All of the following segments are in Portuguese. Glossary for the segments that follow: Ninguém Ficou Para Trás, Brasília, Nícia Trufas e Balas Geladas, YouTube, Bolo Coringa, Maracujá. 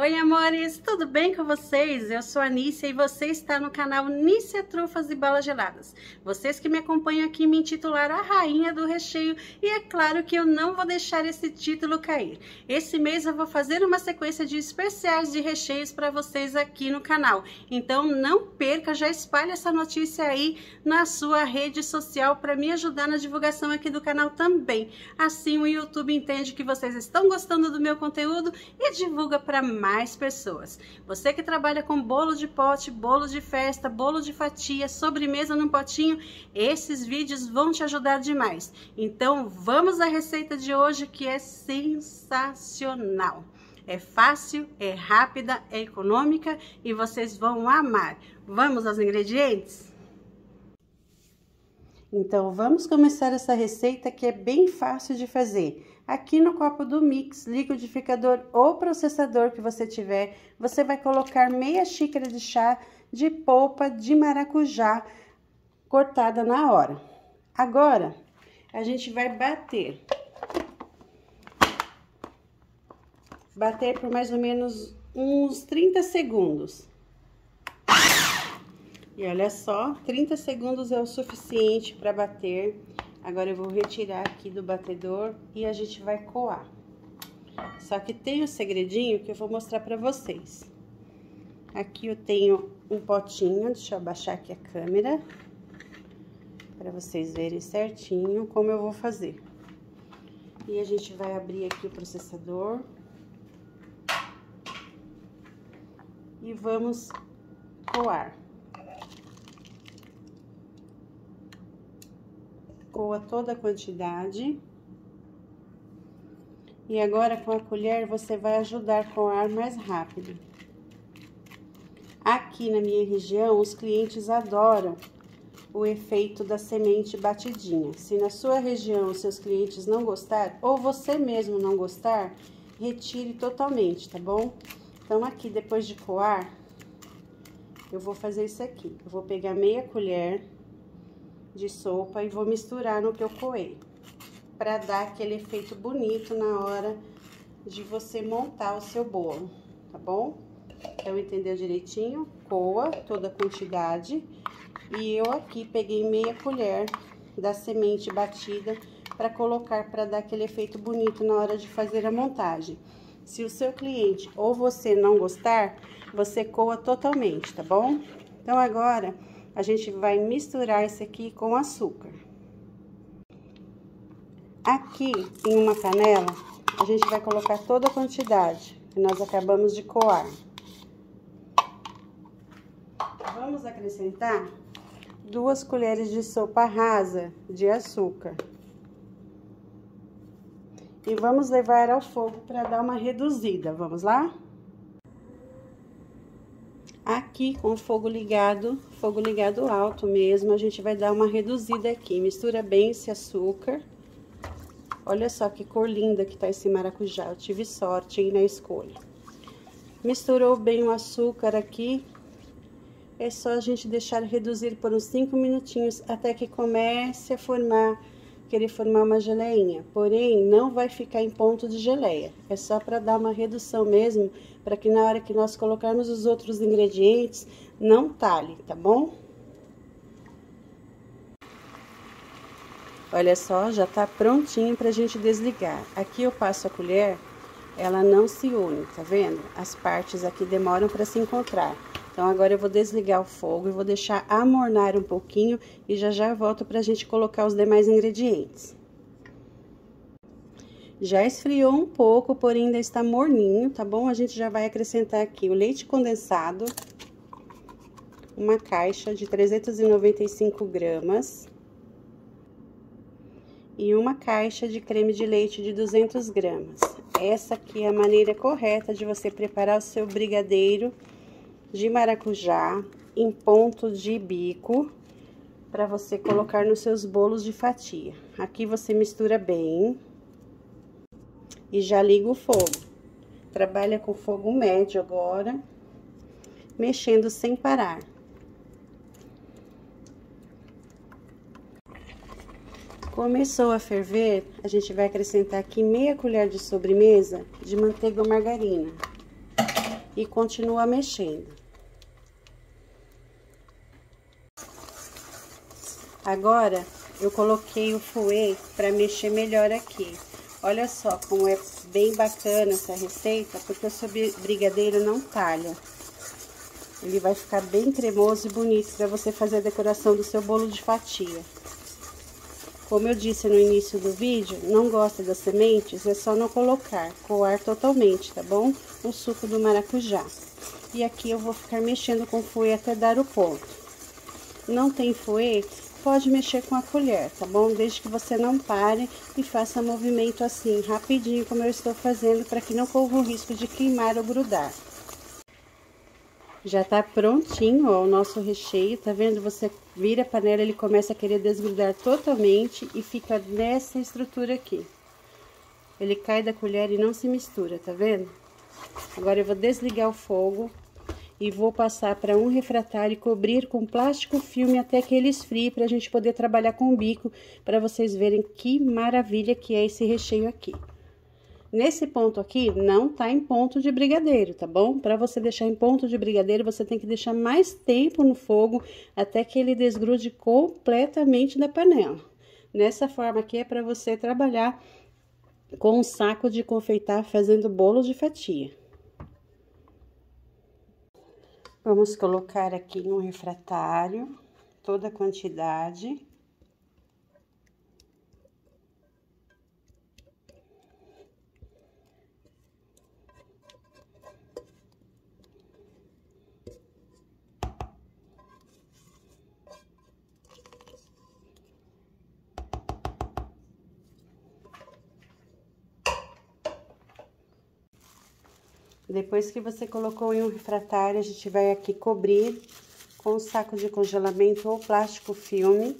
Oi amores, tudo bem com vocês? Eu sou a Nícia e você está no canal Nícia Trufas e Balas Geladas. Vocês que me acompanham aqui me intitularam a rainha do recheio e é claro que eu não vou deixar esse título cair. Esse mês eu vou fazer uma sequência de especiais de recheios para vocês aqui no canal. Então não perca, já espalha essa notícia aí na sua rede social para me ajudar na divulgação aqui do canal também. Assim o YouTube entende que vocês estão gostando do meu conteúdo e divulga para mais pessoas. Você que trabalha com bolo de pote, bolo de festa, bolo de fatia, sobremesa num potinho, esses vídeos vão te ajudar demais. Então vamos à receita de hoje que é sensacional. É fácil, é rápida, é econômica e vocês vão amar. Vamos aos ingredientes? Então vamos começar essa receita que é bem fácil de fazer. Aqui no copo do mix, liquidificador ou processador que você tiver, você vai colocar meia xícara de chá de polpa de maracujá cortada na hora. Agora, a gente vai bater. Bater por mais ou menos uns 30 segundos. E olha só, 30 segundos é o suficiente para bater. Agora eu vou retirar aqui do batedor e a gente vai coar. Só que tem um segredinho que eu vou mostrar pra vocês. Aqui eu tenho um potinho, deixa eu abaixar aqui a câmera, pra vocês verem certinho como eu vou fazer. E a gente vai abrir aqui o processador. E vamos coar. Coa toda a quantidade. E agora, com a colher, você vai ajudar a coar mais rápido. Aqui na minha região, os clientes adoram o efeito da semente batidinha. Se na sua região os seus clientes não gostar, ou você mesmo não gostar, retire totalmente, tá bom? Então, aqui, depois de coar, eu vou fazer isso aqui. Eu vou pegar meia colher de sopa e vou misturar no que eu coei, para dar aquele efeito bonito na hora de você montar o seu bolo, tá bom? Então, entendeu direitinho? Coa toda a quantidade e eu aqui peguei meia colher da semente batida para colocar para dar aquele efeito bonito na hora de fazer a montagem. Se o seu cliente ou você não gostar, você coa totalmente, tá bom? Então, agora a gente vai misturar isso aqui com açúcar. Aqui, em uma panela, a gente vai colocar toda a quantidade que nós acabamos de coar. Vamos acrescentar 2 colheres de sopa rasa de açúcar. E vamos levar ao fogo para dar uma reduzida, vamos lá? Aqui com o fogo ligado alto mesmo, a gente vai dar uma reduzida aqui. Mistura bem esse açúcar. Olha só que cor linda que tá esse maracujá, eu tive sorte aí na escolha. Misturou bem o açúcar aqui. É só a gente deixar reduzir por uns 5 minutinhos até que comece a formar uma geleinha. Porém, não vai ficar em ponto de geleia. É só para dar uma redução mesmo, para que na hora que nós colocarmos os outros ingredientes, não talhe, tá bom? Olha só, já tá prontinho pra gente desligar. Aqui eu passo a colher, ela não se une, tá vendo? As partes aqui demoram para se encontrar. Então, agora eu vou desligar o fogo e vou deixar amornar um pouquinho e já já volto pra gente colocar os demais ingredientes. Já esfriou um pouco, porém ainda está morninho, tá bom? A gente já vai acrescentar aqui o leite condensado, uma caixa de 395 gramas e uma caixa de creme de leite de 200 gramas. Essa aqui é a maneira correta de você preparar o seu brigadeiro de maracujá em ponto de bico para você colocar nos seus bolos de fatia. Aqui você mistura bem e já liga o fogo. Trabalha com fogo médio agora, mexendo sem parar. Começou a ferver, a gente vai acrescentar aqui meia colher de sobremesa de manteiga ou margarina. e continua mexendo. Agora, eu coloquei o fouet para mexer melhor aqui. Olha só como é bem bacana essa receita, porque o seu brigadeiro não talha. Ele vai ficar bem cremoso e bonito para você fazer a decoração do seu bolo de fatia. Como eu disse no início do vídeo, não gosta das sementes, é só não colocar, coar totalmente, tá bom? O suco do maracujá. E aqui eu vou ficar mexendo com o fouet até dar o ponto. Não tem fouet, pode mexer com a colher, tá bom? Desde que você não pare e faça movimento assim, rapidinho, como eu estou fazendo, para que não corra o risco de queimar ou grudar. Já tá prontinho, ó, o nosso recheio, tá vendo? Você vira a panela, ele começa a querer desgrudar totalmente e fica nessa estrutura aqui. Ele cai da colher e não se mistura, tá vendo? Agora eu vou desligar o fogo e vou passar para um refratário e cobrir com plástico filme até que ele esfrie, pra gente poder trabalhar com o bico, para vocês verem que maravilha que é esse recheio aqui. Nesse ponto aqui, não tá em ponto de brigadeiro, tá bom? Pra você deixar em ponto de brigadeiro, você tem que deixar mais tempo no fogo, até que ele desgrude completamente da panela. Nessa forma aqui é pra você trabalhar com um saco de confeitar, fazendo bolo de fatia. Vamos colocar aqui no refratário toda a quantidade. Depois que você colocou em um refratário, a gente vai aqui cobrir com um saco de congelamento ou plástico filme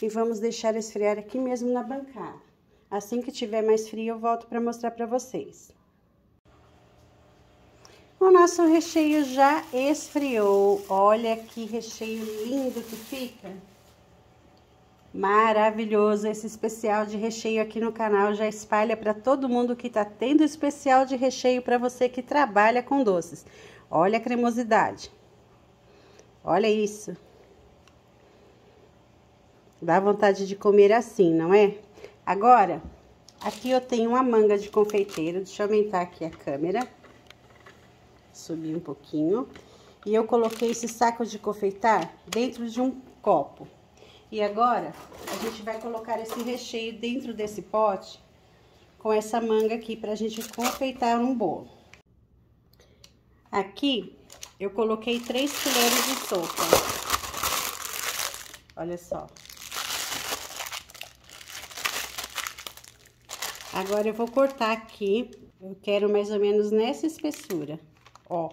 e vamos deixar esfriar aqui mesmo na bancada. Assim que tiver mais frio, eu volto para mostrar para vocês. O nosso recheio já esfriou. Olha que recheio lindo que fica! Maravilhoso esse especial de recheio aqui no canal, já espalha para todo mundo que tá tendo especial de recheio para você que trabalha com doces. Olha a cremosidade. Olha isso. Dá vontade de comer assim, não é? Agora, aqui eu tenho uma manga de confeiteiro, deixa eu aumentar aqui a câmera. Subir um pouquinho. E eu coloquei esse saco de confeitar dentro de um copo. E agora, a gente vai colocar esse recheio dentro desse pote, com essa manga aqui, pra gente confeitar um bolo. Aqui, eu coloquei 3 colheres de sopa. Olha só. Agora, eu vou cortar aqui, eu quero mais ou menos nessa espessura, ó.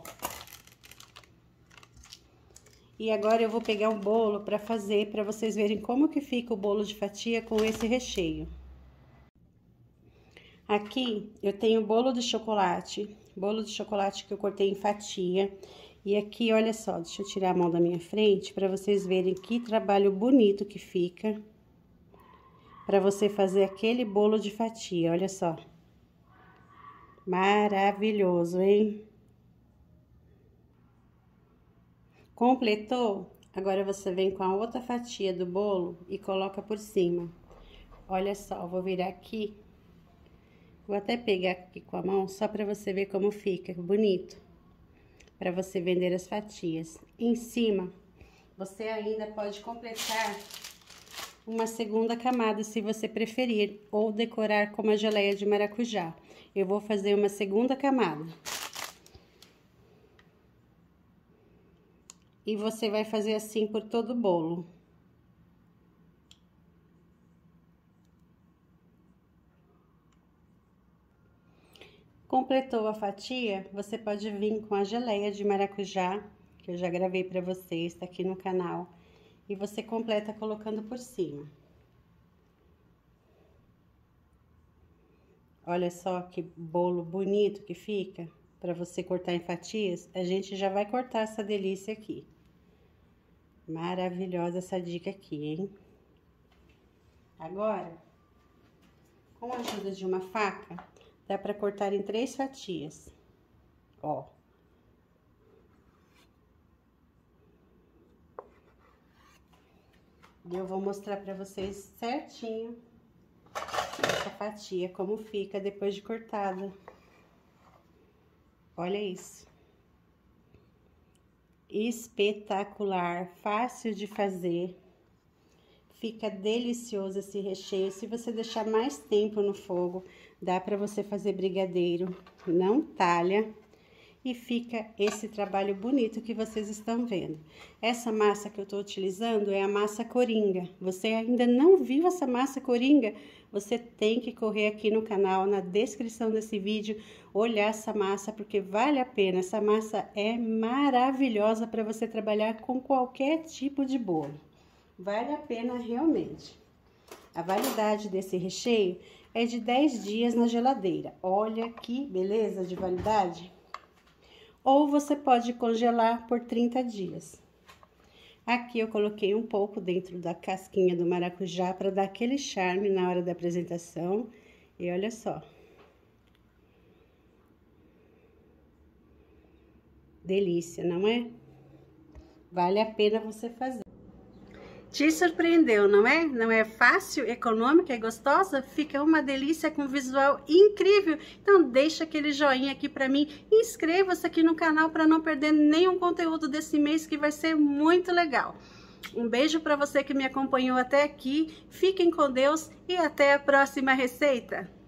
E agora eu vou pegar um bolo para fazer, para vocês verem como que fica o bolo de fatia com esse recheio. Aqui eu tenho bolo de chocolate que eu cortei em fatia. E aqui, olha só, deixa eu tirar a mão da minha frente para vocês verem que trabalho bonito que fica para você fazer aquele bolo de fatia, olha só. Maravilhoso, hein? Completou? Agora você vem com a outra fatia do bolo e coloca por cima. Olha só, vou virar aqui. Vou até pegar aqui com a mão só para você ver como fica, bonito. Para você vender as fatias. Em cima, você ainda pode completar uma segunda camada, se você preferir, ou decorar com uma geleia de maracujá. Eu vou fazer uma segunda camada. E você vai fazer assim por todo o bolo. Completou a fatia? Você pode vir com a geleia de maracujá, que eu já gravei para vocês, tá aqui no canal. E você completa colocando por cima. Olha só que bolo bonito que fica. Para você cortar em fatias, a gente já vai cortar essa delícia aqui. Maravilhosa essa dica aqui, hein? Agora, com a ajuda de uma faca, dá para cortar em 3 fatias. Ó, E eu vou mostrar pra vocês certinho essa fatia, como fica depois de cortada. Olha isso. Espetacular, fácil de fazer. Fica delicioso esse recheio. Se você deixar mais tempo no fogo, dá pra você fazer brigadeiro. Não talha. E fica esse trabalho bonito que vocês estão vendo. Essa massa que eu estou utilizando é a massa coringa. Você ainda não viu essa massa coringa? Você tem que correr aqui no canal, na descrição desse vídeo, olhar essa massa, porque vale a pena. Essa massa é maravilhosa para você trabalhar com qualquer tipo de bolo. Vale a pena realmente. A validade desse recheio é de 10 dias na geladeira. Olha que beleza de validade! Ou você pode congelar por 30 dias. Aqui eu coloquei um pouco dentro da casquinha do maracujá para dar aquele charme na hora da apresentação. E olha só. Delícia, não é? Vale a pena você fazer. Te surpreendeu, não é? Não é fácil, econômica e gostosa? Fica uma delícia com visual incrível. Então deixa aquele joinha aqui pra mim. Inscreva-se aqui no canal para não perder nenhum conteúdo desse mês que vai ser muito legal. Um beijo pra você que me acompanhou até aqui. Fiquem com Deus e até a próxima receita.